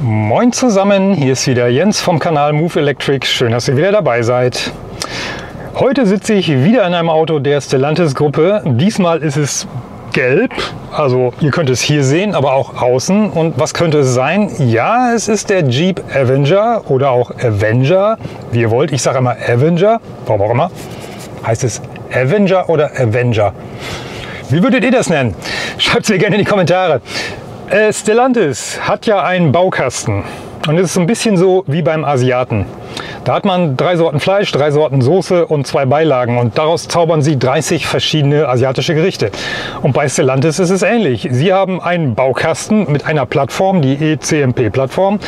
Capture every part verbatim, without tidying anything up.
Moin zusammen, hier ist wieder Jens vom Kanal Move Electric. Schön, dass ihr wieder dabei seid. Heute sitze ich wieder in einem Auto der Stellantis Gruppe. Diesmal ist es gelb, also ihr könnt es hier sehen, aber auch außen. Und was könnte es sein? Ja, es ist der Jeep Avenger oder auch Avenger, wie ihr wollt. Ich sage immer Avenger, warum auch immer. Heißt es Avenger oder Avenger? Wie würdet ihr das nennen? Schreibt es mir gerne in die Kommentare. Äh, Stellantis hat ja einen Baukasten und es ist ein bisschen so wie beim Asiaten. Da hat man drei Sorten Fleisch, drei Sorten Soße und zwei Beilagen und daraus zaubern sie dreißig verschiedene asiatische Gerichte. Und bei Stellantis ist es ähnlich. Sie haben einen Baukasten mit einer Plattform, die E C M P-Plattform.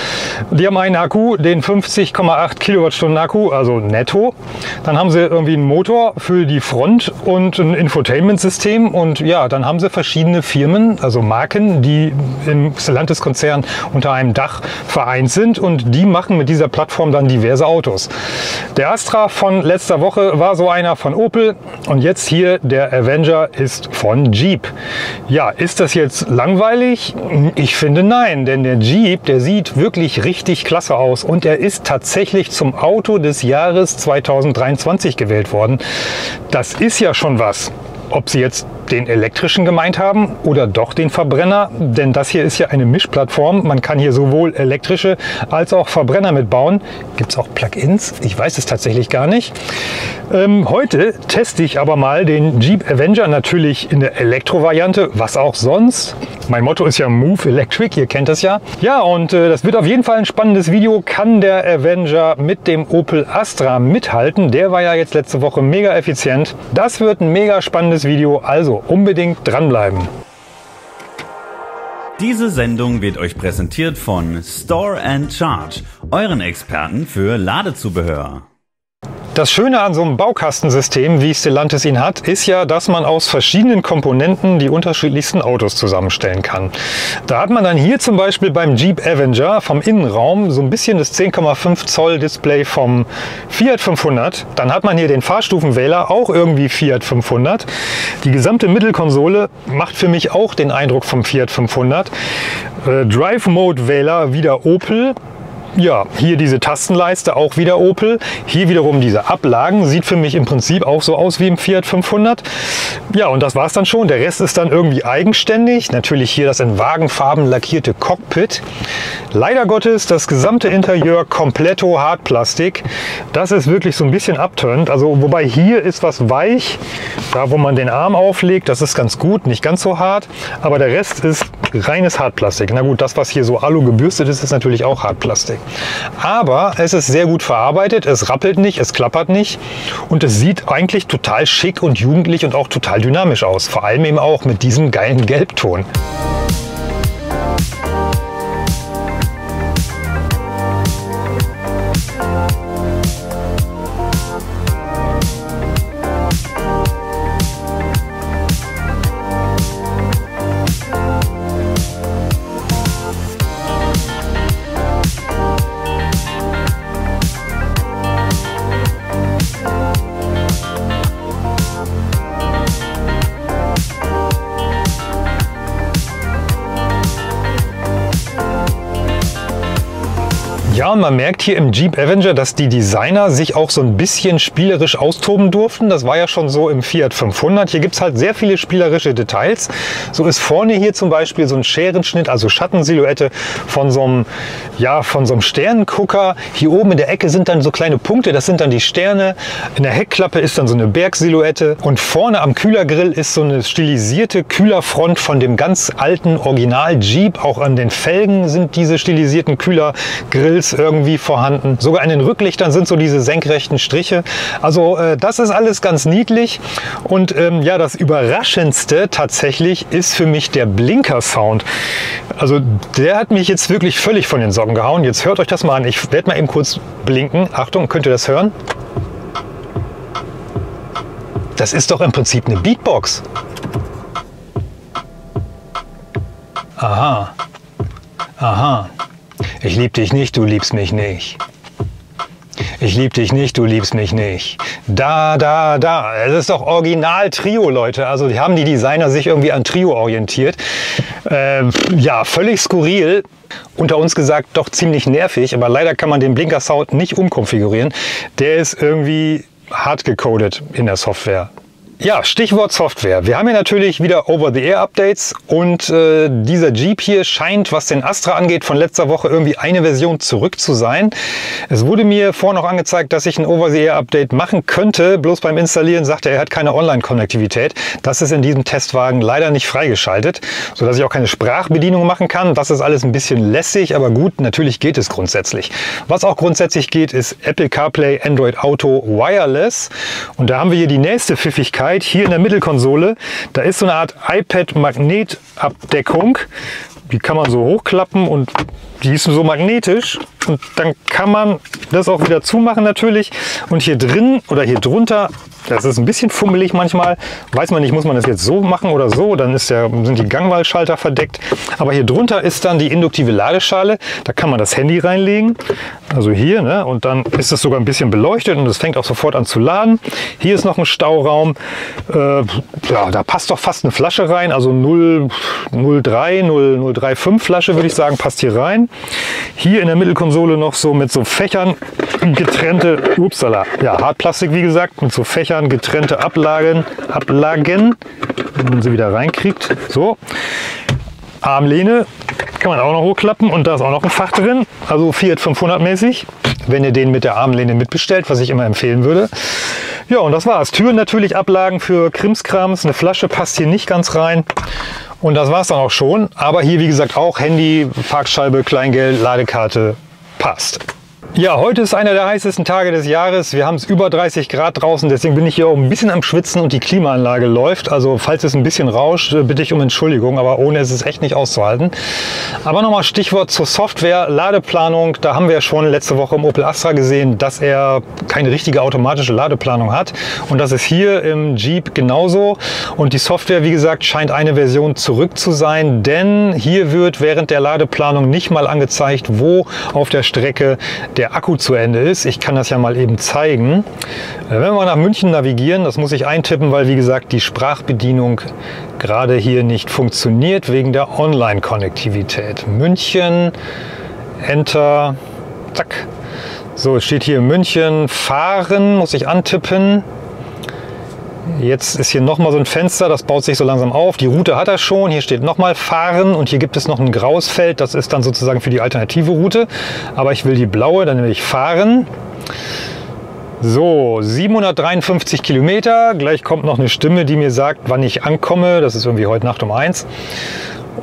Die haben einen Akku, den fünfzig Komma acht Kilowattstunden Akku, also netto. Dann haben sie irgendwie einen Motor für die Front und ein Infotainment-System. Und ja, dann haben sie verschiedene Firmen, also Marken, die im Stellantis-Konzern unter einem Dach vereint sind. Und die machen mit dieser Plattform dann diverse Autos. Der Astra von letzter Woche war so einer von Opel und jetzt hier der Avenger ist von Jeep. Ja, ist das jetzt langweilig? Ich finde nein, denn der Jeep, der sieht wirklich richtig klasse aus und er ist tatsächlich zum Auto des Jahres zweitausenddreiundzwanzig gewählt worden. Das ist ja schon was. Ob sie jetzt den elektrischen gemeint haben oder doch den Verbrenner, denn das hier ist ja eine Mischplattform. Man kann hier sowohl elektrische als auch Verbrenner mitbauen. Gibt es auch Plugins? Ich weiß es tatsächlich gar nicht. Ähm, heute teste ich aber mal den Jeep Avenger natürlich in der Elektro-Variante, was auch sonst. Mein Motto ist ja Move Electric, ihr kennt das ja. Ja, und äh, das wird auf jeden Fall ein spannendes Video. Kann der Avenger mit dem Opel Astra mithalten? Der war ja jetzt letzte Woche mega effizient. Das wird ein mega spannendes Video, also unbedingt dranbleiben. Diese Sendung wird euch präsentiert von Store and Charge, euren Experten für Ladezubehör. Das Schöne an so einem Baukastensystem, wie Stellantis ihn hat, ist ja, dass man aus verschiedenen Komponenten die unterschiedlichsten Autos zusammenstellen kann. Da hat man dann hier zum Beispiel beim Jeep Avenger vom Innenraum so ein bisschen das zehn Komma fünf Zoll Display vom Fiat fünfhundert. Dann hat man hier den Fahrstufenwähler, auch irgendwie Fiat fünfhundert. Die gesamte Mittelkonsole macht für mich auch den Eindruck vom Fiat fünfhundert. Äh, Drive Mode Wähler wieder Opel. Ja, hier diese Tastenleiste, auch wieder Opel. Hier wiederum diese Ablagen, sieht für mich im Prinzip auch so aus wie im Fiat fünfhundert. Ja, und das war's dann schon. Der Rest ist dann irgendwie eigenständig. Natürlich hier das in Wagenfarben lackierte Cockpit. Leider Gottes das gesamte Interieur kompletto Hartplastik. Das ist wirklich so ein bisschen abtönend. Also wobei hier ist was weich. Da, wo man den Arm auflegt, das ist ganz gut, nicht ganz so hart. Aber der Rest ist reines Hartplastik. Na gut, das, was hier so Alu gebürstet ist, ist natürlich auch Hartplastik. Aber es ist sehr gut verarbeitet, es rappelt nicht, es klappert nicht und es sieht eigentlich total schick und jugendlich und auch total dynamisch aus. Vor allem eben auch mit diesem geilen Gelbton. Ja, und man merkt hier im Jeep Avenger, dass die Designer sich auch so ein bisschen spielerisch austoben durften. Das war ja schon so im Fiat fünfhundert. Hier gibt es halt sehr viele spielerische Details. So ist vorne hier zum Beispiel so ein Scherenschnitt, also Schattensilhouette von so einem, ja, von so einem Sternengucker. Hier oben in der Ecke sind dann so kleine Punkte, das sind dann die Sterne. In der Heckklappe ist dann so eine Bergsilhouette. Und vorne am Kühlergrill ist so eine stilisierte Kühlerfront von dem ganz alten Original Jeep. Auch an den Felgen sind diese stilisierten Kühlergrills irgendwie vorhanden. Sogar an den Rücklichtern sind so diese senkrechten Striche. Also äh, das ist alles ganz niedlich. Und ähm, ja, das Überraschendste tatsächlich ist für mich der Blinker-Sound. Also der hat mich jetzt wirklich völlig von den Socken gehauen. Jetzt hört euch das mal an. Ich werde mal eben kurz blinken. Achtung, könnt ihr das hören? Das ist doch im Prinzip eine Beatbox. Aha. Aha. Ich lieb dich nicht, du liebst mich nicht. Ich lieb dich nicht, du liebst mich nicht. Da, da, da. Es ist doch original Trio, Leute. Also haben die Designer sich irgendwie an Trio orientiert. Äh, ja, völlig skurril. Unter uns gesagt doch ziemlich nervig. Aber leider kann man den Blinker-Sound nicht umkonfigurieren. Der ist irgendwie hart gecodet in der Software. Ja, Stichwort Software. Wir haben hier natürlich wieder Over-the-Air-Updates und äh, dieser Jeep hier scheint, was den Astra angeht, von letzter Woche irgendwie eine Version zurück zu sein. Es wurde mir vorhin noch angezeigt, dass ich ein Over-the-Air-Update machen könnte, bloß beim Installieren sagt er, er hat keine Online-Konnektivität. Das ist in diesem Testwagen leider nicht freigeschaltet, sodass ich auch keine Sprachbedienung machen kann. Das ist alles ein bisschen lässig, aber gut, natürlich geht es grundsätzlich. Was auch grundsätzlich geht, ist Apple CarPlay, Android Auto, Wireless. Und da haben wir hier die nächste Pfiffigkeit. Hier in der Mittelkonsole, da ist so eine Art iPad-Magnetabdeckung. Die kann man so hochklappen und die ist so magnetisch. Und dann kann man das auch wieder zumachen natürlich. Und hier drin oder hier drunter, das ist ein bisschen fummelig manchmal, weiß man nicht, muss man das jetzt so machen oder so, dann ist der, sind die Gangwahlschalter verdeckt. Aber hier drunter ist dann die induktive Ladeschale, da kann man das Handy reinlegen. Also hier, ne? Und dann ist es sogar ein bisschen beleuchtet und es fängt auch sofort an zu laden. Hier ist noch ein Stauraum, äh, ja, da passt doch fast eine Flasche rein, also null Komma drei, null Komma fünfunddreißig Flasche würde ich sagen, passt hier rein. Hier in der Mittelkonsole noch so mit so Fächern getrennte, upsala, ja, Hartplastik wie gesagt, mit so Fächern getrennte Ablagen, Ablagen, wenn man sie wieder reinkriegt, so. Armlehne kann man auch noch hochklappen und da ist auch noch ein Fach drin, also Fiat fünfhundert mäßig, wenn ihr den mit der Armlehne mitbestellt, was ich immer empfehlen würde. Ja, und das war's. Türen natürlich, Ablagen für Krimskrams, eine Flasche passt hier nicht ganz rein. Und das war es dann auch schon. Aber hier, wie gesagt, auch Handy, Parkscheibe, Kleingeld, Ladekarte, passt. Ja, heute ist einer der heißesten Tage des Jahres. Wir haben es über dreißig Grad draußen, deswegen bin ich hier auch ein bisschen am Schwitzen und die Klimaanlage läuft. Also falls es ein bisschen rauscht, bitte ich um Entschuldigung, aber ohne ist es echt nicht auszuhalten. Aber nochmal Stichwort zur Software, Ladeplanung. Da haben wir schon letzte Woche im Opel Astra gesehen, dass er keine richtige automatische Ladeplanung hat. Und das ist hier im Jeep genauso. Und die Software, wie gesagt, scheint eine Version zurück zu sein, denn hier wird während der Ladeplanung nicht mal angezeigt, wo auf der Strecke der der Akku zu Ende ist. Ich kann das ja mal eben zeigen. Wenn wir mal nach München navigieren, das muss ich eintippen, weil wie gesagt die Sprachbedienung gerade hier nicht funktioniert wegen der Online-Konnektivität. München, Enter, zack. So, es steht hier München, fahren, muss ich antippen. Jetzt ist hier nochmal so ein Fenster, das baut sich so langsam auf. Die Route hat er schon, hier steht nochmal fahren und hier gibt es noch ein graues Feld, das ist dann sozusagen für die alternative Route. Aber ich will die blaue, dann will ich fahren. So, siebenhundertdreiundfünfzig Kilometer, gleich kommt noch eine Stimme, die mir sagt, wann ich ankomme. Das ist irgendwie heute Nacht um eins.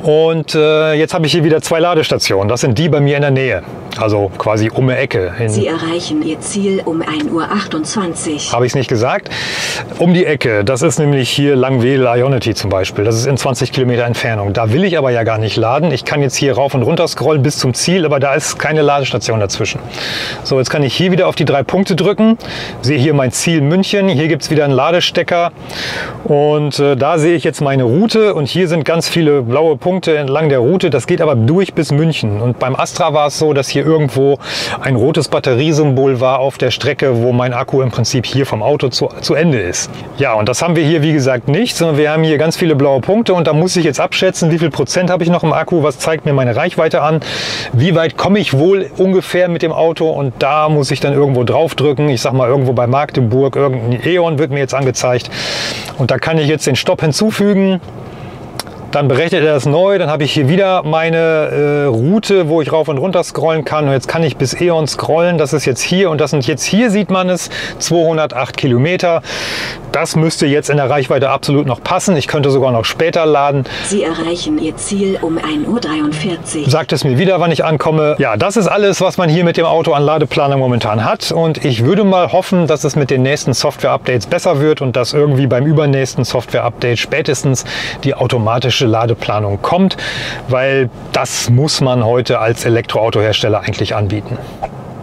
Und äh, jetzt habe ich hier wieder zwei Ladestationen. Das sind die bei mir in der Nähe. Also quasi um die Ecke hin. Sie erreichen Ihr Ziel um ein Uhr achtundzwanzig. Habe ich es nicht gesagt? Um die Ecke. Das ist nämlich hier Langwedel Ionity zum Beispiel. Das ist in zwanzig Kilometer Entfernung. Da will ich aber ja gar nicht laden. Ich kann jetzt hier rauf und runter scrollen bis zum Ziel, aber da ist keine Ladestation dazwischen. So, jetzt kann ich hier wieder auf die drei Punkte drücken. Sehe hier mein Ziel München. Hier gibt es wieder einen Ladestecker. Und äh, da sehe ich jetzt meine Route. Und hier sind ganz viele blaue Punkte entlang der Route. Das geht aber durch bis München. Und beim Astra war es so, dass hier irgendwo ein rotes Batteriesymbol war auf der Strecke, wo mein Akku im Prinzip hier vom Auto zu, zu Ende ist. Ja, und das haben wir hier wie gesagt nicht, sondern wir haben hier ganz viele blaue Punkte und da muss ich jetzt abschätzen, wie viel Prozent habe ich noch im Akku, was zeigt mir meine Reichweite an, wie weit komme ich wohl ungefähr mit dem Auto und da muss ich dann irgendwo drauf drücken. Ich sag mal irgendwo bei Magdeburg, irgendein E.ON wird mir jetzt angezeigt und da kann ich jetzt den Stopp hinzufügen. Dann berechnet er das neu, dann habe ich hier wieder meine äh, Route, wo ich rauf und runter scrollen kann. Und jetzt kann ich bis E.ON scrollen, das ist jetzt hier und das sind jetzt hier, sieht man es, zweihundertacht Kilometer. Das müsste jetzt in der Reichweite absolut noch passen. Ich könnte sogar noch später laden. Sie erreichen Ihr Ziel um ein Uhr dreiundvierzig. Sagt es mir wieder, wann ich ankomme. Ja, das ist alles, was man hier mit dem Auto an Ladeplanung momentan hat. Und ich würde mal hoffen, dass es mit den nächsten Software-Updates besser wird und dass irgendwie beim übernächsten Software-Update spätestens die automatische Ladeplanung kommt, weil das muss man heute als Elektroautohersteller eigentlich anbieten.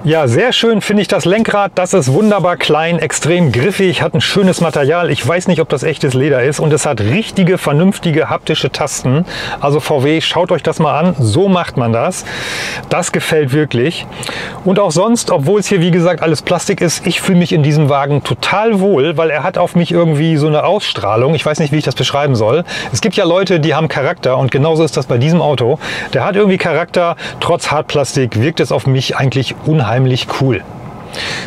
Ja, sehr schön finde ich das Lenkrad. Das ist wunderbar klein, extrem griffig, hat ein schönes Material. Ich weiß nicht, ob das echtes Leder ist. Und es hat richtige, vernünftige haptische Tasten. Also V W, schaut euch das mal an. So macht man das. Das gefällt wirklich. Und auch sonst, obwohl es hier, wie gesagt, alles Plastik ist, ich fühle mich in diesem Wagen total wohl, weil er hat auf mich irgendwie so eine Ausstrahlung. Ich weiß nicht, wie ich das beschreiben soll. Es gibt ja Leute, die haben Charakter. Und genauso ist das bei diesem Auto. Der hat irgendwie Charakter. Trotz Hartplastik wirkt es auf mich eigentlich unheimlich cool.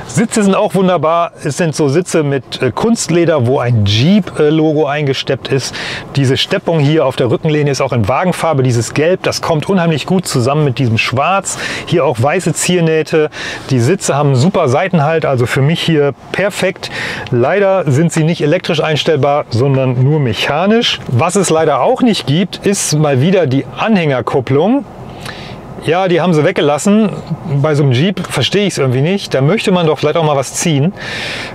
Sitze sind auch wunderbar. Es sind so Sitze mit Kunstleder, wo ein Jeep-Logo eingesteppt ist. Diese Steppung hier auf der Rückenlehne ist auch in Wagenfarbe. Dieses Gelb, das kommt unheimlich gut zusammen mit diesem Schwarz. Hier auch weiße Ziernähte. Die Sitze haben einen super Seitenhalt, also für mich hier perfekt. Leider sind sie nicht elektrisch einstellbar, sondern nur mechanisch. Was es leider auch nicht gibt, ist mal wieder die Anhängerkupplung. Ja, die haben sie weggelassen. Bei so einem Jeep verstehe ich es irgendwie nicht. Da möchte man doch vielleicht auch mal was ziehen.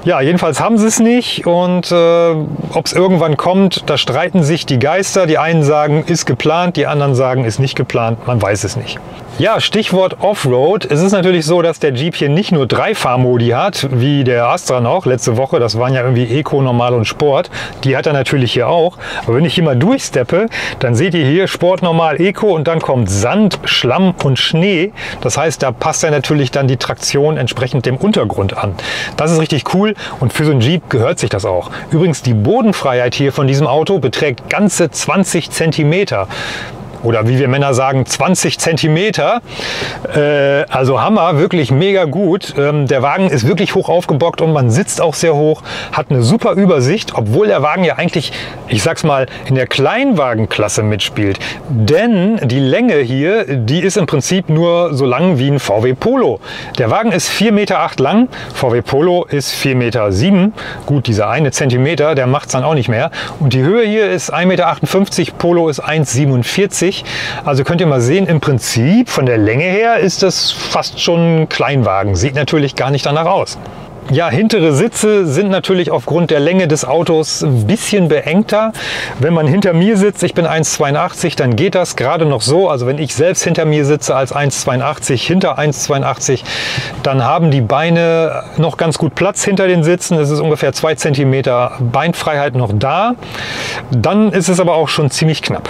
Ja, jedenfalls haben sie es nicht. Und äh, ob es irgendwann kommt, da streiten sich die Geister. Die einen sagen, ist geplant. Die anderen sagen, ist nicht geplant. Man weiß es nicht. Ja, Stichwort Offroad. Es ist natürlich so, dass der Jeep hier nicht nur drei Fahrmodi hat, wie der Astra noch letzte Woche. Das waren ja irgendwie Eco, Normal und Sport. Die hat er natürlich hier auch. Aber wenn ich hier mal durchsteppe, dann seht ihr hier Sport, Normal, Eco und dann kommt Sand, Schlamm und Schnee. Das heißt, da passt ja natürlich dann die Traktion entsprechend dem Untergrund an. Das ist richtig cool und für so einen Jeep gehört sich das auch. Übrigens, die Bodenfreiheit hier von diesem Auto beträgt ganze zwanzig Zentimeter. Oder wie wir Männer sagen, zwanzig Zentimeter. Äh, also Hammer, wirklich mega gut. Ähm, der Wagen ist wirklich hoch aufgebockt und man sitzt auch sehr hoch, hat eine super Übersicht, obwohl der Wagen ja eigentlich, ich sag's mal, in der Kleinwagenklasse mitspielt. Denn die Länge hier, die ist im Prinzip nur so lang wie ein V W Polo. Der Wagen ist vier Komma acht Meter lang, V W Polo ist vier Komma sieben Meter. Gut, dieser eine Zentimeter, der macht's dann auch nicht mehr. Und die Höhe hier ist ein Meter achtundfünfzig, Polo ist ein Meter siebenundvierzig. Also könnt ihr mal sehen, im Prinzip von der Länge her ist das fast schon ein Kleinwagen. Sieht natürlich gar nicht danach aus. Ja, hintere Sitze sind natürlich aufgrund der Länge des Autos ein bisschen beengter. Wenn man hinter mir sitzt, ich bin ein Meter zweiundachtzig, dann geht das gerade noch so. Also wenn ich selbst hinter mir sitze als ein Meter zweiundachtzig, hinter ein Meter zweiundachtzig, dann haben die Beine noch ganz gut Platz hinter den Sitzen. Es ist ungefähr zwei Zentimeter Beinfreiheit noch da. Dann ist es aber auch schon ziemlich knapp.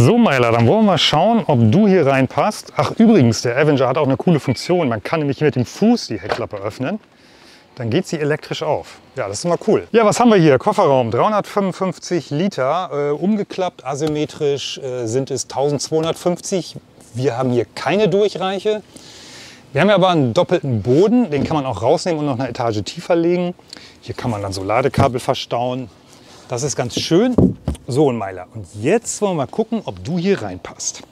So, Meiler, dann wollen wir mal schauen, ob du hier reinpasst. Ach, übrigens, der Avenger hat auch eine coole Funktion. Man kann nämlich mit dem Fuß die Heckklappe öffnen. Dann geht sie elektrisch auf. Ja, das ist mal cool. Ja, was haben wir hier? Kofferraum, dreihundertfünfundfünfzig Liter. Äh, umgeklappt, asymmetrisch äh, sind es eintausendzweihundertfünfzig. Wir haben hier keine Durchreiche. Wir haben aber einen doppelten Boden. Den kann man auch rausnehmen und noch eine Etage tiefer legen. Hier kann man dann so Ladekabel verstauen. Das ist ganz schön. So, ein Meiler. Und jetzt wollen wir mal gucken, ob du hier reinpasst.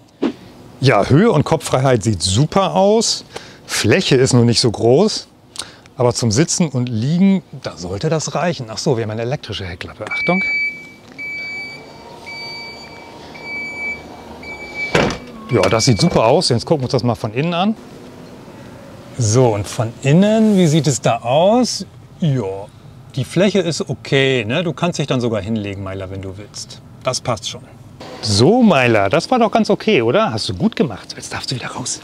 Ja, Höhe und Kopffreiheit sieht super aus. Fläche ist noch nicht so groß. Aber zum Sitzen und Liegen, da sollte das reichen. Ach so, wir haben eine elektrische Heckklappe. Achtung. Ja, das sieht super aus. Jetzt gucken wir uns das mal von innen an. So, und von innen, wie sieht es da aus? Ja. Die Fläche ist okay, ne? Du kannst dich dann sogar hinlegen, Meiler, wenn du willst. Das passt schon. So, Meiler, das war doch ganz okay, oder? Hast du gut gemacht. Jetzt darfst du wieder raus.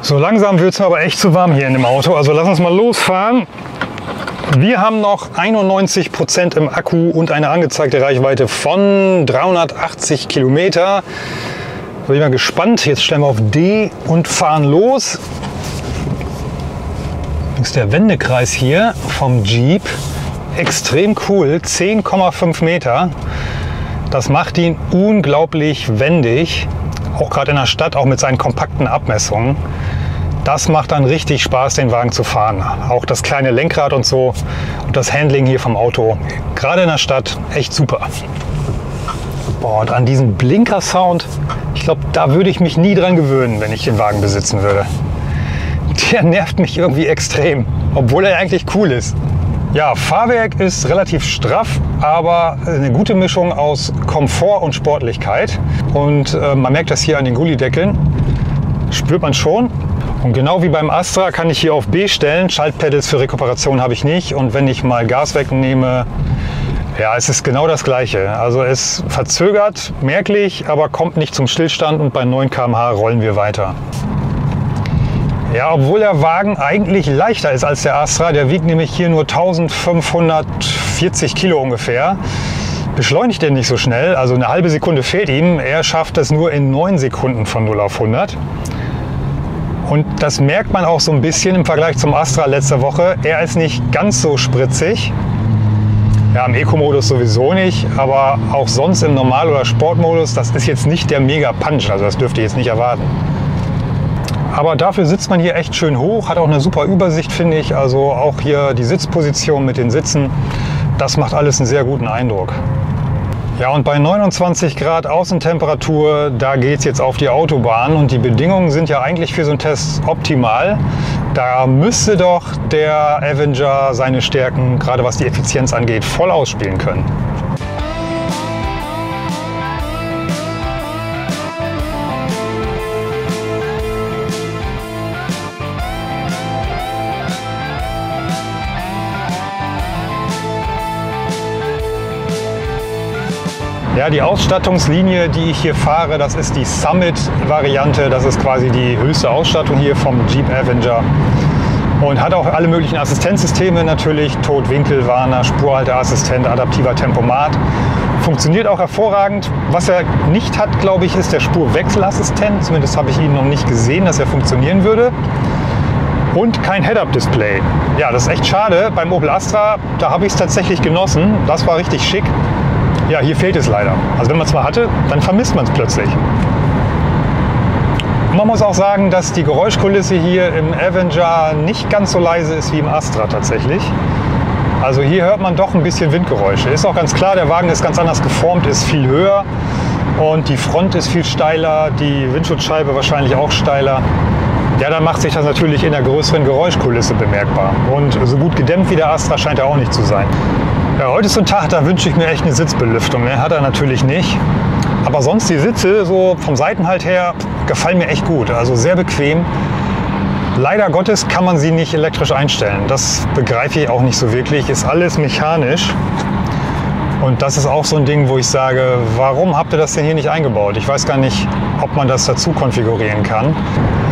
So langsam wird es mir aber echt zu warm hier in dem Auto. Also lass uns mal losfahren. Wir haben noch einundneunzig Prozent im Akku und eine angezeigte Reichweite von dreihundertachtzig Kilometer. Bin ich mal gespannt. Jetzt stellen wir auf D und fahren los. Das ist der Wendekreis hier vom Jeep. Extrem cool. zehn Komma fünf Meter. Das macht ihn unglaublich wendig. Auch gerade in der Stadt, auch mit seinen kompakten Abmessungen. Das macht dann richtig Spaß, den Wagen zu fahren. Auch das kleine Lenkrad und so. Und das Handling hier vom Auto. Gerade in der Stadt echt super. Boah, und an diesen Blinker-Sound, ich glaube, da würde ich mich nie dran gewöhnen, wenn ich den Wagen besitzen würde. Der nervt mich irgendwie extrem, obwohl er eigentlich cool ist. Ja, Fahrwerk ist relativ straff, aber eine gute Mischung aus Komfort und Sportlichkeit. Und äh, man merkt das hier an den Gullideckeln, spürt man schon. Und genau wie beim Astra kann ich hier auf B stellen. Schaltpedals für Rekuperation habe ich nicht. Und wenn ich mal Gas wegnehme, Ja, es ist genau das Gleiche. Also es verzögert merklich, aber kommt nicht zum Stillstand und bei neun Kilometer pro Stunde rollen wir weiter. Ja, obwohl der Wagen eigentlich leichter ist als der Astra, der wiegt nämlich hier nur eintausendfünfhundertvierzig Kilo ungefähr, beschleunigt er nicht so schnell, also eine halbe Sekunde fehlt ihm. Er schafft es nur in neun Sekunden von null auf hundert. Und das merkt man auch so ein bisschen im Vergleich zum Astra letzte Woche. Er ist nicht ganz so spritzig. Ja, im Eco-Modus sowieso nicht, aber auch sonst im Normal- oder Sportmodus, das ist jetzt nicht der Mega-Punch, also das dürft ihr jetzt nicht erwarten. Aber dafür sitzt man hier echt schön hoch, hat auch eine super Übersicht, finde ich. Also auch hier die Sitzposition mit den Sitzen, das macht alles einen sehr guten Eindruck. Ja, und bei neunundzwanzig Grad Außentemperatur, da geht es jetzt auf die Autobahn. Und die Bedingungen sind ja eigentlich für so einen Test optimal. Da müsste doch der Avenger seine Stärken, gerade was die Effizienz angeht, voll ausspielen können. Ja, die Ausstattungslinie, die ich hier fahre, das ist die Summit-Variante. Das ist quasi die höchste Ausstattung hier vom Jeep Avenger. Und hat auch alle möglichen Assistenzsysteme natürlich. Totwinkelwarner, Spurhalteassistent, adaptiver Tempomat. Funktioniert auch hervorragend. Was er nicht hat, glaube ich, ist der Spurwechselassistent. Zumindest habe ich ihn noch nicht gesehen, dass er funktionieren würde. Und kein Head-Up-Display. Ja, das ist echt schade. Beim Opel Astra, da habe ich es tatsächlich genossen. Das war richtig schick. Ja, hier fehlt es leider. Also wenn man es mal hatte, dann vermisst man es plötzlich. Und man muss auch sagen, dass die Geräuschkulisse hier im Avenger nicht ganz so leise ist wie im Astra tatsächlich. Also hier hört man doch ein bisschen Windgeräusche. Ist auch ganz klar, der Wagen ist ganz anders geformt, ist viel höher und die Front ist viel steiler, die Windschutzscheibe wahrscheinlich auch steiler. Ja, dann macht sich das natürlich in der größeren Geräuschkulisse bemerkbar. Und so gut gedämmt wie der Astra scheint er auch nicht zu sein. Ja, heute ist so ein Tag, da wünsche ich mir echt eine Sitzbelüftung. Ne? Hat er natürlich nicht. Aber sonst die Sitze, so vom Seitenhalt her, gefallen mir echt gut. Also sehr bequem. Leider Gottes kann man sie nicht elektrisch einstellen. Das begreife ich auch nicht so wirklich. Ist alles mechanisch. Und das ist auch so ein Ding, wo ich sage, warum habt ihr das denn hier nicht eingebaut? Ich weiß gar nicht, ob man das dazu konfigurieren kann.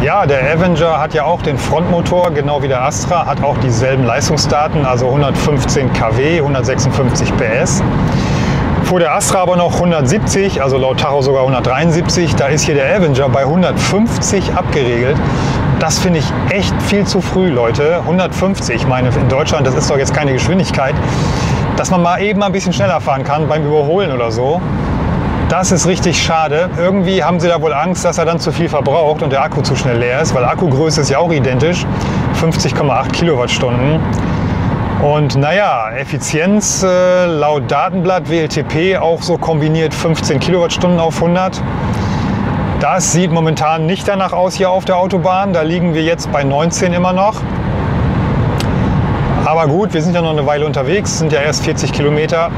Ja, der Avenger hat ja auch den Frontmotor, genau wie der Astra, hat auch dieselben Leistungsdaten, also hundertfünfzehn Kilowatt, hundertsechsundfünfzig PS. Vor der Astra aber noch hundertsiebzig, also laut Tacho sogar hundertdreiundsiebzig. Da ist hier der Avenger bei hundertfünfzig abgeregelt. Das finde ich echt viel zu früh, Leute. hundertfünfzig, ich meine, in Deutschland, das ist doch jetzt keine Geschwindigkeit. Dass man mal eben ein bisschen schneller fahren kann beim Überholen oder so. Das ist richtig schade. Irgendwie haben sie da wohl Angst, dass er dann zu viel verbraucht und der Akku zu schnell leer ist, weil Akkugröße ist ja auch identisch. fünfzig Komma acht Kilowattstunden. Und naja, Effizienz äh, laut Datenblatt W L T P auch so kombiniert fünfzehn Kilowattstunden auf hundert. Das sieht momentan nicht danach aus hier auf der Autobahn. Da liegen wir jetzt bei neunzehn immer noch. Aber gut, wir sind ja noch eine Weile unterwegs, sind ja erst vierzig Kilometer.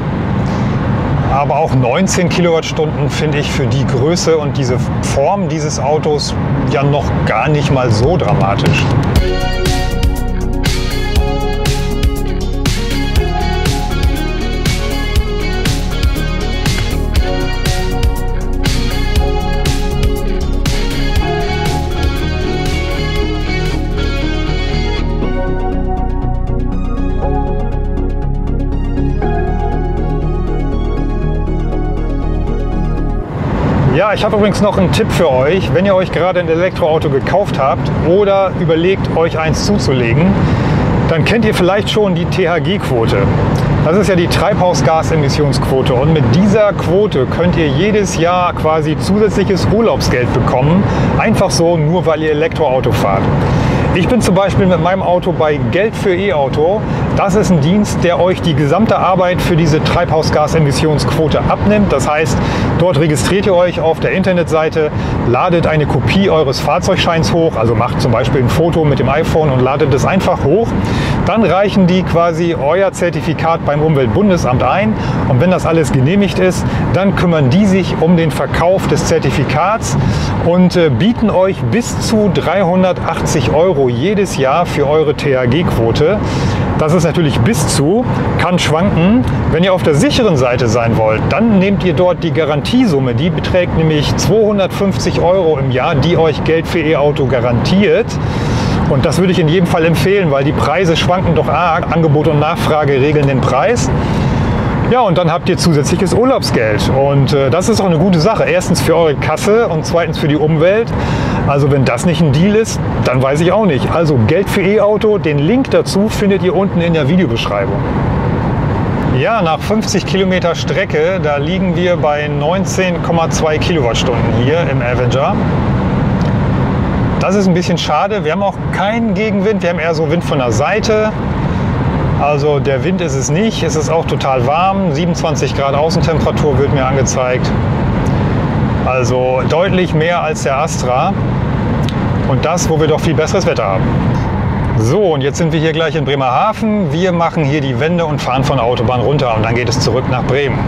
Aber auch neunzehn Kilowattstunden finde ich für die Größe und diese Form dieses Autos ja noch gar nicht mal so dramatisch. Ja, ich habe übrigens noch einen Tipp für euch, wenn ihr euch gerade ein Elektroauto gekauft habt oder überlegt, euch eins zuzulegen, dann kennt ihr vielleicht schon die T H G-Quote. Das ist ja die Treibhausgasemissionsquote und mit dieser Quote könnt ihr jedes Jahr quasi zusätzliches Urlaubsgeld bekommen, einfach so, nur weil ihr Elektroauto fahrt. Ich bin zum Beispiel mit meinem Auto bei Geld für E-Auto. Das ist ein Dienst, der euch die gesamte Arbeit für diese Treibhausgasemissionsquote abnimmt. Das heißt, dort registriert ihr euch auf der Internetseite, ladet eine Kopie eures Fahrzeugscheins hoch, also macht zum Beispiel ein Foto mit dem iPhone und ladet es einfach hoch. Dann reichen die quasi euer Zertifikat beim Umweltbundesamt ein und wenn das alles genehmigt ist, dann kümmern die sich um den Verkauf des Zertifikats und äh, bieten euch bis zu dreihundertachtzig Euro jedes Jahr für eure T H G-Quote. Das ist natürlich bis zu, kann schwanken. Wenn ihr auf der sicheren Seite sein wollt, dann nehmt ihr dort die Garantiesumme. Die beträgt nämlich zweihundertfünfzig Euro im Jahr, die euch Geld für E-Auto garantiert. Und das würde ich in jedem Fall empfehlen, weil die Preise schwanken doch arg. Angebot und Nachfrage regeln den Preis. Ja, und dann habt ihr zusätzliches Urlaubsgeld. Und äh, das ist auch eine gute Sache. Erstens für eure Kasse und zweitens für die Umwelt. Also wenn das nicht ein Deal ist, dann weiß ich auch nicht. Also Geld für E-Auto, den Link dazu findet ihr unten in der Videobeschreibung. Ja, nach fünfzig Kilometer Strecke, da liegen wir bei neunzehn Komma zwei Kilowattstunden hier im Avenger. Das ist ein bisschen schade. Wir haben auch keinen Gegenwind, wir haben eher so Wind von der Seite. Also der Wind ist es nicht, es ist auch total warm. siebenundzwanzig Grad Außentemperatur wird mir angezeigt. Also deutlich mehr als der Astra. Und das, wo wir doch viel besseres Wetter haben. So, und jetzt sind wir hier gleich in Bremerhaven. Wir machen hier die Wende und fahren von der Autobahn runter und dann geht es zurück nach Bremen.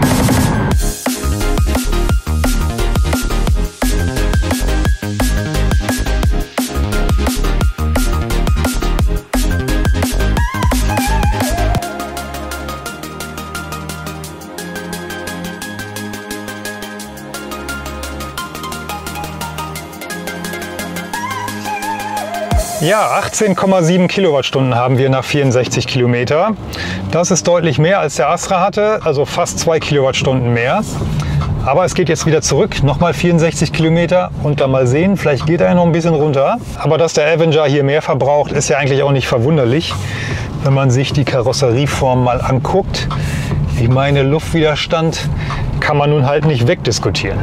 Ja, achtzehn Komma sieben Kilowattstunden haben wir nach vierundsechzig Kilometer. Das ist deutlich mehr als der Astra hatte, also fast zwei Kilowattstunden mehr. Aber es geht jetzt wieder zurück, nochmal vierundsechzig Kilometer und dann mal sehen, vielleicht geht er noch ein bisschen runter. Aber dass der Avenger hier mehr verbraucht, ist ja eigentlich auch nicht verwunderlich, wenn man sich die Karosserieform mal anguckt. Ich meine, Luftwiderstand kann man nun halt nicht wegdiskutieren.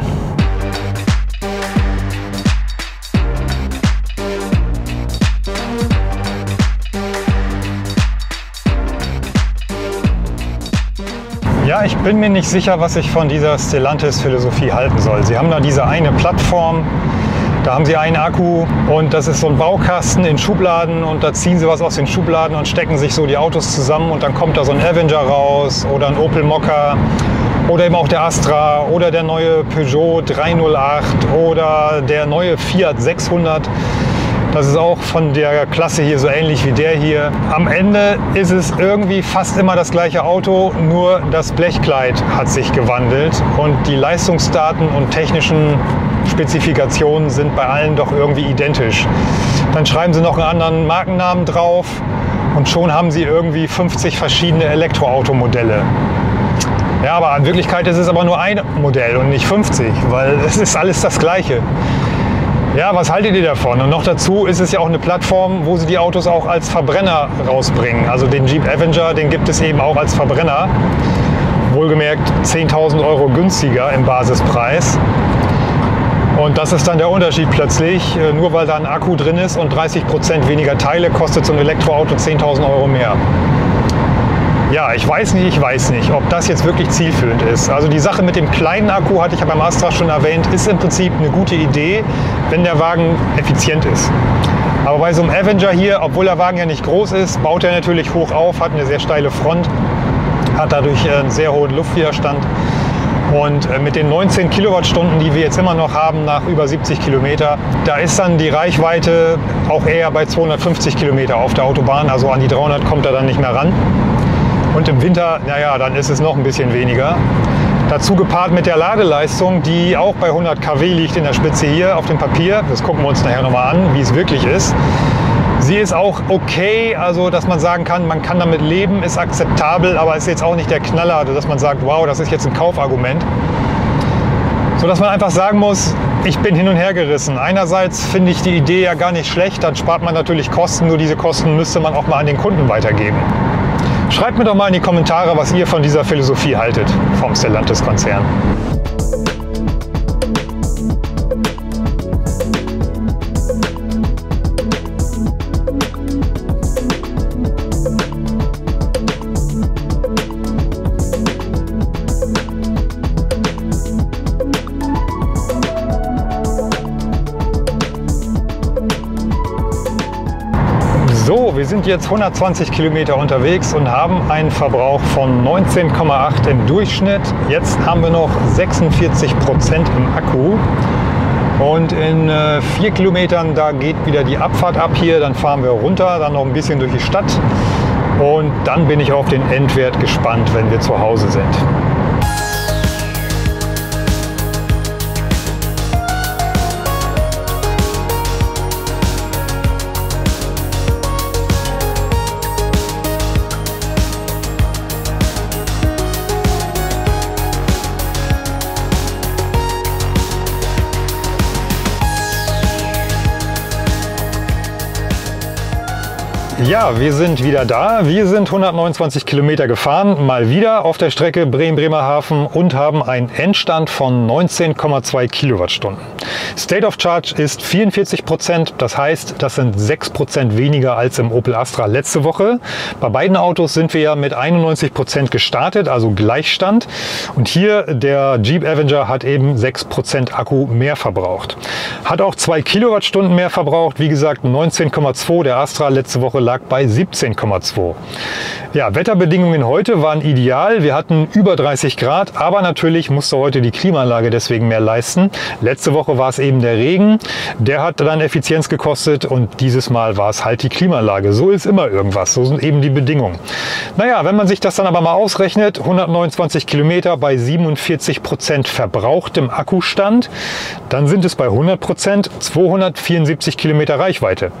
Ja, ich bin mir nicht sicher, was ich von dieser Stellantis-Philosophie halten soll. Sie haben da diese eine Plattform, da haben sie einen Akku und das ist so ein Baukasten in Schubladen und da ziehen sie was aus den Schubladen und stecken sich so die Autos zusammen und dann kommt da so ein Avenger raus oder ein Opel Mokka oder eben auch der Astra oder der neue Peugeot drei null acht oder der neue Fiat sechshundert. Das ist auch von der Klasse hier so ähnlich wie der hier. Am Ende ist es irgendwie fast immer das gleiche Auto, nur das Blechkleid hat sich gewandelt und die Leistungsdaten und technischen Spezifikationen sind bei allen doch irgendwie identisch. Dann schreiben sie noch einen anderen Markennamen drauf und schon haben sie irgendwie fünfzig verschiedene Elektroautomodelle. Ja, aber in Wirklichkeit ist es aber nur ein Modell und nicht fünfzig, weil es ist alles das Gleiche. Ja, was haltet ihr davon? Und noch dazu ist es ja auch eine Plattform, wo sie die Autos auch als Verbrenner rausbringen. Also den Jeep Avenger, den gibt es eben auch als Verbrenner. Wohlgemerkt zehntausend Euro günstiger im Basispreis. Und das ist dann der Unterschied plötzlich. Nur weil da ein Akku drin ist und dreißig Prozent weniger Teile, kostet so ein Elektroauto zehntausend Euro mehr. Ja, ich weiß nicht, ich weiß nicht, ob das jetzt wirklich zielführend ist. Also die Sache mit dem kleinen Akku, hatte ich ja beim Astra schon erwähnt, ist im Prinzip eine gute Idee, wenn der Wagen effizient ist. Aber bei so einem Avenger hier, obwohl der Wagen ja nicht groß ist, baut er natürlich hoch auf, hat eine sehr steile Front, hat dadurch einen sehr hohen Luftwiderstand. Und mit den neunzehn Kilowattstunden, die wir jetzt immer noch haben, nach über siebzig Kilometer, da ist dann die Reichweite auch eher bei zweihundertfünfzig Kilometer auf der Autobahn. Also an die dreihundert kommt er dann nicht mehr ran. Und im Winter, naja, dann ist es noch ein bisschen weniger. Dazu gepaart mit der Ladeleistung, die auch bei hundert Kilowatt liegt in der Spitze hier auf dem Papier. Das gucken wir uns nachher nochmal an, wie es wirklich ist. Sie ist auch okay, also dass man sagen kann, man kann damit leben, ist akzeptabel, aber ist jetzt auch nicht der Knaller, dass man sagt, wow, das ist jetzt ein Kaufargument. So dass man einfach sagen muss, ich bin hin und her gerissen. Einerseits finde ich die Idee ja gar nicht schlecht, dann spart man natürlich Kosten, nur diese Kosten müsste man auch mal an den Kunden weitergeben. Schreibt mir doch mal in die Kommentare, was ihr von dieser Philosophie haltet, vom Stellantis-Konzern. Wir sind jetzt hundertzwanzig Kilometer unterwegs und haben einen Verbrauch von neunzehn Komma acht im Durchschnitt. Jetzt haben wir noch sechsundvierzig Prozent im Akku. Und in äh, vier Kilometern, da geht wieder die Abfahrt ab hier, dann fahren wir runter, dann noch ein bisschen durch die Stadt und dann bin ich auf den Endwert gespannt, wenn wir zu Hause sind. Ja, wir sind wieder da. Wir sind hundertneunundzwanzig Kilometer gefahren, mal wieder auf der Strecke Bremen-Bremerhaven und haben einen Endstand von neunzehn Komma zwei Kilowattstunden. State of Charge ist vierundvierzig Prozent, das heißt, das sind sechs Prozent weniger als im Opel Astra letzte Woche. Bei beiden Autos sind wir ja mit einundneunzig Prozent gestartet, also Gleichstand. Und hier der Jeep Avenger hat eben sechs Prozent Akku mehr verbraucht. Hat auch zwei Kilowattstunden mehr verbraucht, wie gesagt neunzehn Komma zwei, der Astra letzte Woche lag bei siebzehn Komma zwei. Ja, Wetterbedingungen heute waren ideal. Wir hatten über dreißig Grad, aber natürlich musste heute die Klimaanlage deswegen mehr leisten. Letzte Woche war es eben der Regen. Der hat dann Effizienz gekostet und dieses Mal war es halt die Klimaanlage. So ist immer irgendwas. So sind eben die Bedingungen. Naja, wenn man sich das dann aber mal ausrechnet, hundertneunundzwanzig Kilometer bei siebenundvierzig Prozent verbrauchtem Akkustand, dann sind es bei hundert Prozent zweihundertvierundsiebzig Kilometer Reichweite.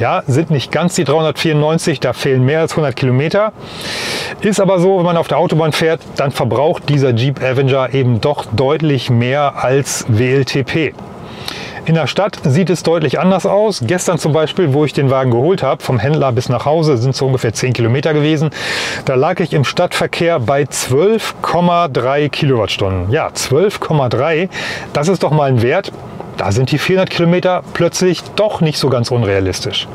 Ja, sind nicht ganz die dreihundertvierundneunzig, da fehlen mehr als hundert Kilometer. Ist aber so, wenn man auf der Autobahn fährt, dann verbraucht dieser Jeep Avenger eben doch deutlich mehr als W L T P. In der Stadt sieht es deutlich anders aus. Gestern zum Beispiel, wo ich den Wagen geholt habe, vom Händler bis nach Hause, sind es so ungefähr zehn Kilometer gewesen. Da lag ich im Stadtverkehr bei zwölf Komma drei Kilowattstunden. Ja, zwölf Komma drei, das ist doch mal ein Wert. Da sind die vierhundert Kilometer plötzlich doch nicht so ganz unrealistisch.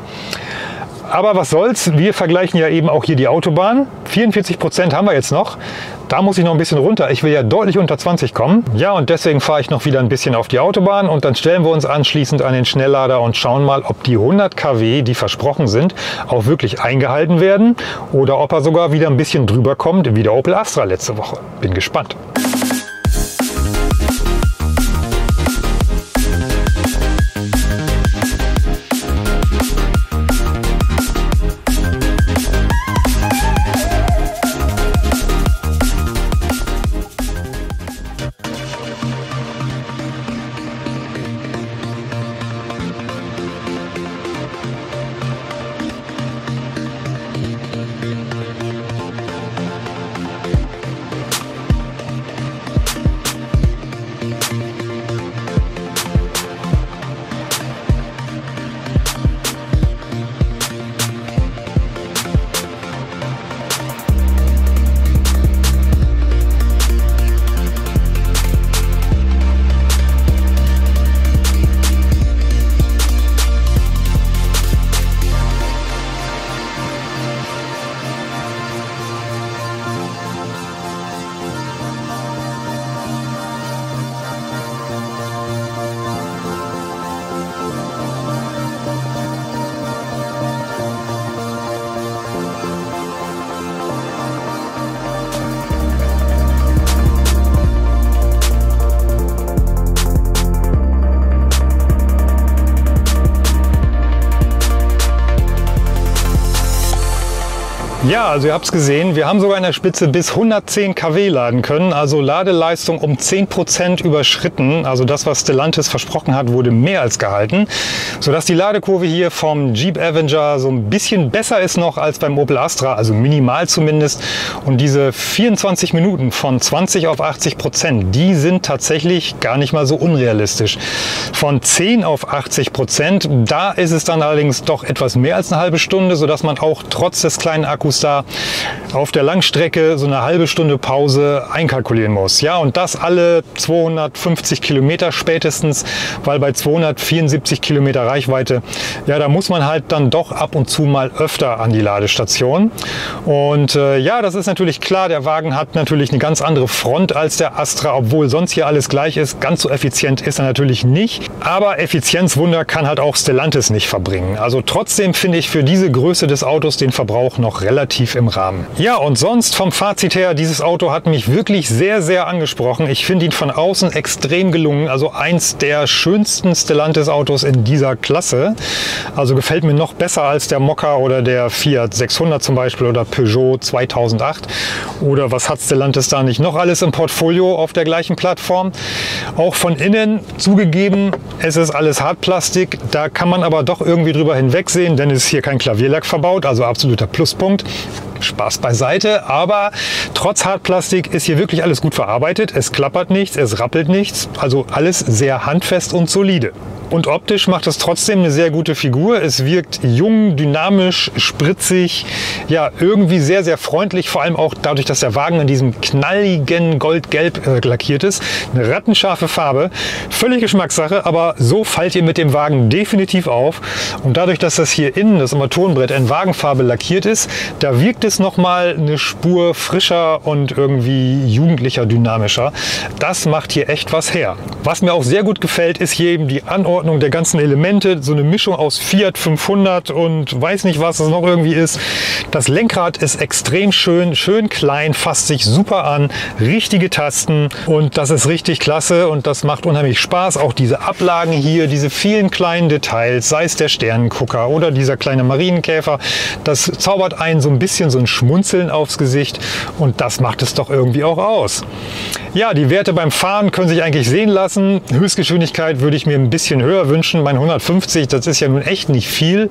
Aber was soll's, wir vergleichen ja eben auch hier die Autobahn. vierundvierzig Prozent haben wir jetzt noch. Da muss ich noch ein bisschen runter. Ich will ja deutlich unter zwanzig kommen. Ja, und deswegen fahre ich noch wieder ein bisschen auf die Autobahn und dann stellen wir uns anschließend an den Schnelllader und schauen mal, ob die hundert Kilowatt, die versprochen sind, auch wirklich eingehalten werden oder ob er sogar wieder ein bisschen drüber kommt, wie der Opel Astra letzte Woche. Bin gespannt. Ja, also ihr habt es gesehen, wir haben sogar in der Spitze bis hundertzehn Kilowatt laden können, also Ladeleistung um zehn Prozent überschritten. Also das, was Stellantis versprochen hat, wurde mehr als gehalten, sodass die Ladekurve hier vom Jeep Avenger so ein bisschen besser ist noch als beim Opel Astra, also minimal zumindest. Und diese vierundzwanzig Minuten von zwanzig auf achtzig Prozent, die sind tatsächlich gar nicht mal so unrealistisch. Von zehn auf achtzig Prozent, da ist es dann allerdings doch etwas mehr als eine halbe Stunde, sodass man auch trotz des kleinen Akkus jetzt da auf der Langstrecke so eine halbe Stunde Pause einkalkulieren muss. Ja, und das alle zweihundertfünfzig Kilometer spätestens, weil bei zweihundertvierundsiebzig Kilometer Reichweite, ja, da muss man halt dann doch ab und zu mal öfter an die Ladestation. Und äh, ja, das ist natürlich klar, der Wagen hat natürlich eine ganz andere Front als der Astra, obwohl sonst hier alles gleich ist. Ganz so effizient ist er natürlich nicht, aber Effizienzwunder kann halt auch Stellantis nicht verbringen. Also trotzdem finde ich für diese Größe des Autos den Verbrauch noch relativ im Rahmen. Ja, und sonst vom Fazit her, dieses Auto hat mich wirklich sehr, sehr angesprochen. Ich finde ihn von außen extrem gelungen, also eins der schönsten Stellantis-Autos in dieser Klasse. Also gefällt mir noch besser als der Mokka oder der Fiat sechshundert zum Beispiel oder Peugeot zweitausendacht. Oder was hat Stellantis da nicht noch alles im Portfolio auf der gleichen Plattform? Auch von innen, zugegeben, es ist alles Hartplastik. Da kann man aber doch irgendwie drüber hinwegsehen, denn es ist hier kein Klavierlack verbaut, also absoluter Pluspunkt. Spaß beiseite, aber trotz Hartplastik ist hier wirklich alles gut verarbeitet. Es klappert nichts, es rappelt nichts, also alles sehr handfest und solide. Und optisch macht es trotzdem eine sehr gute Figur. Es wirkt jung, dynamisch, spritzig, ja, irgendwie sehr, sehr freundlich. Vor allem auch dadurch, dass der Wagen in diesem knalligen Goldgelb äh, lackiert ist. Eine rattenscharfe Farbe. Völlig Geschmackssache, aber so fallt ihr mit dem Wagen definitiv auf. Und dadurch, dass das hier innen, das Armaturenbrett, in Wagenfarbe lackiert ist, da wirkt es nochmal eine Spur frischer und irgendwie jugendlicher, dynamischer. Das macht hier echt was her. Was mir auch sehr gut gefällt, ist hier eben die Anordnung der ganzen Elemente, so eine Mischung aus Fiat fünfhundert und weiß nicht, was es noch irgendwie ist. Das Lenkrad ist extrem schön, schön klein, fasst sich super an, richtige Tasten und das ist richtig klasse und das macht unheimlich Spaß. Auch diese Ablagen hier, diese vielen kleinen Details, sei es der Sternengucker oder dieser kleine Marienkäfer, das zaubert einen so ein bisschen so ein Schmunzeln aufs Gesicht und das macht es doch irgendwie auch aus. Ja, die Werte beim Fahren können sich eigentlich sehen lassen. Höchstgeschwindigkeit würde ich mir ein bisschen höher wünschen. Mein hundertfünfzig, das ist ja nun echt nicht viel.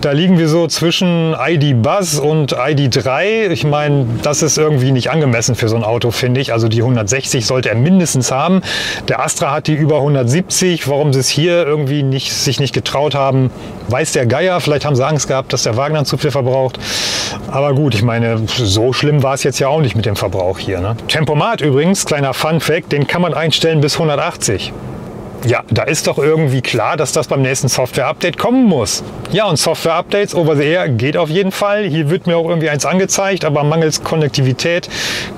Da liegen wir so zwischen I D Buzz und I D drei. Ich meine, das ist irgendwie nicht angemessen für so ein Auto, finde ich. Also die hundertsechzig sollte er mindestens haben. Der Astra hat die über hundertsiebzig. Warum sie es hier irgendwie nicht, sich nicht getraut haben, weiß der Geier. Vielleicht haben sie Angst gehabt, dass der Wagen dann zu viel verbraucht. Aber gut, ich meine, so schlimm war es jetzt ja auch nicht mit dem Verbrauch hier, ne? Tempomat übrigens, kleiner Fun-Fact, den kann man einstellen bis hundertachtzig. Ja, da ist doch irgendwie klar, dass das beim nächsten Software-Update kommen muss. Ja, und Software-Updates over the air geht auf jeden Fall. Hier wird mir auch irgendwie eins angezeigt, aber mangels Konnektivität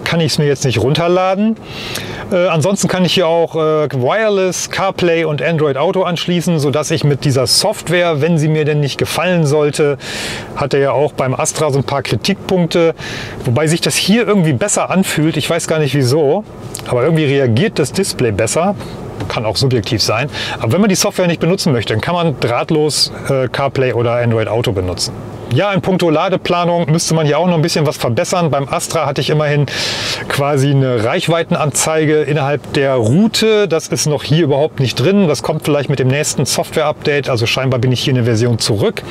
kann ich es mir jetzt nicht runterladen. Äh, ansonsten kann ich hier auch äh, Wireless, CarPlay und Android Auto anschließen, sodass ich mit dieser Software, wenn sie mir denn nicht gefallen sollte, hat er ja auch beim Astra so ein paar Kritikpunkte, wobei sich das hier irgendwie besser anfühlt. Ich weiß gar nicht wieso, aber irgendwie reagiert das Display besser. Kann auch subjektiv sein. Aber wenn man die Software nicht benutzen möchte, dann kann man drahtlos äh, CarPlay oder Android Auto benutzen. Ja, in puncto Ladeplanung müsste man hier auch noch ein bisschen was verbessern. Beim Astra hatte ich immerhin quasi eine Reichweitenanzeige innerhalb der Route. Das ist noch hier überhaupt nicht drin. Das kommt vielleicht mit dem nächsten Software-Update. Also scheinbar bin ich hier eine Version zurück.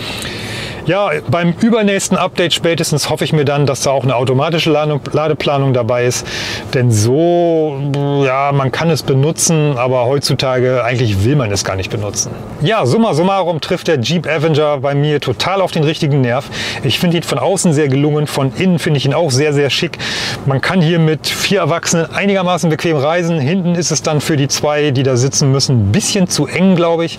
Ja, beim übernächsten Update spätestens hoffe ich mir dann, dass da auch eine automatische Ladeplanung dabei ist. Denn so, ja, man kann es benutzen, aber heutzutage eigentlich will man es gar nicht benutzen. Ja, summa summarum trifft der Jeep Avenger bei mir total auf den richtigen Nerv. Ich finde ihn von außen sehr gelungen, von innen finde ich ihn auch sehr, sehr schick. Man kann hier mit vier Erwachsenen einigermaßen bequem reisen. Hinten ist es dann für die zwei, die da sitzen müssen, ein bisschen zu eng, glaube ich.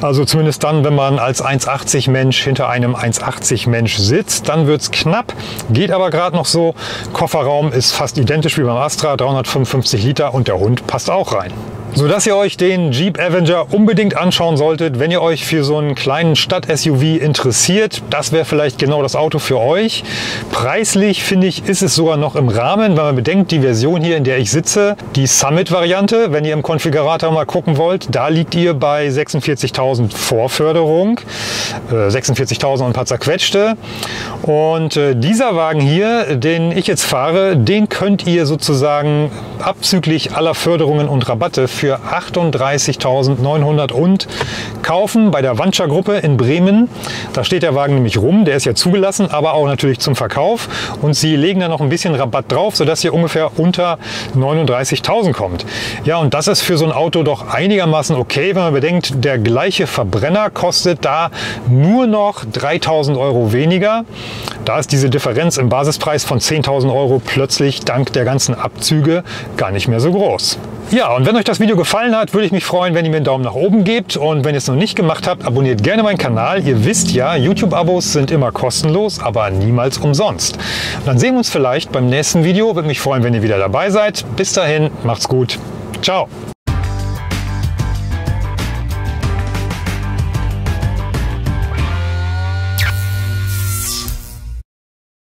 Also zumindest dann, wenn man als eins achtzig Mensch hinter einem eins achtzig Mensch sitzt, dann wird es knapp, geht aber gerade noch so. Kofferraum ist fast identisch wie beim Astra, dreihundertfünfundfünfzig Liter und der Hund passt auch rein. Sodass ihr euch den Jeep Avenger unbedingt anschauen solltet, wenn ihr euch für so einen kleinen Stadt-S U V interessiert. Das wäre vielleicht genau das Auto für euch. Preislich, finde ich, ist es sogar noch im Rahmen, wenn man bedenkt, die Version hier, in der ich sitze, die Summit-Variante, wenn ihr im Konfigurator mal gucken wollt, da liegt ihr bei sechsundvierzigtausend Vorförderung, sechsundvierzigtausend und ein paar zerquetschte. Und äh, dieser Wagen hier, den ich jetzt fahre, den könnt ihr sozusagen abzüglich aller Förderungen und Rabatte für für achtunddreißigtausendneunhundert und kaufen bei der Wandscha Gruppe in Bremen. Da steht der Wagen nämlich rum, der ist ja zugelassen, aber auch natürlich zum Verkauf. Und sie legen da noch ein bisschen Rabatt drauf, sodass ihr ungefähr unter neununddreißigtausend kommt. Ja, und das ist für so ein Auto doch einigermaßen okay, wenn man bedenkt, der gleiche Verbrenner kostet da nur noch dreitausend Euro weniger. Da ist diese Differenz im Basispreis von zehntausend Euro plötzlich dank der ganzen Abzüge gar nicht mehr so groß. Ja, und wenn euch das Video gefallen hat, würde ich mich freuen, wenn ihr mir einen Daumen nach oben gebt. Und wenn ihr es noch nicht gemacht habt, abonniert gerne meinen Kanal. Ihr wisst ja, YouTube-Abos sind immer kostenlos, aber niemals umsonst. Und dann sehen wir uns vielleicht beim nächsten Video. Würde mich freuen, wenn ihr wieder dabei seid. Bis dahin, macht's gut. Ciao.